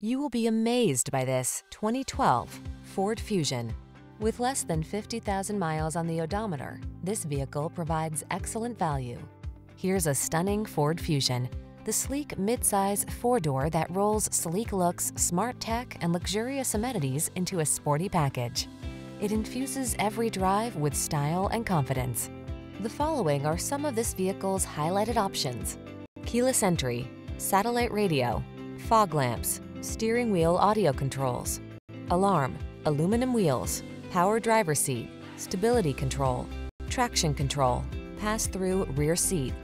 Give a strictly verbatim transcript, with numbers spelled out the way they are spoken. You will be amazed by this twenty twelve Ford Fusion. With less than fifty thousand miles on the odometer, this vehicle provides excellent value. Here's a stunning Ford Fusion, the sleek midsize four-door that rolls sleek looks, smart tech, and luxurious amenities into a sporty package. It infuses every drive with style and confidence. The following are some of this vehicle's highlighted options: keyless entry, satellite radio, fog lamps, steering wheel audio controls, alarm, aluminum wheels, power driver seat, stability control, traction control, pass-through rear seat.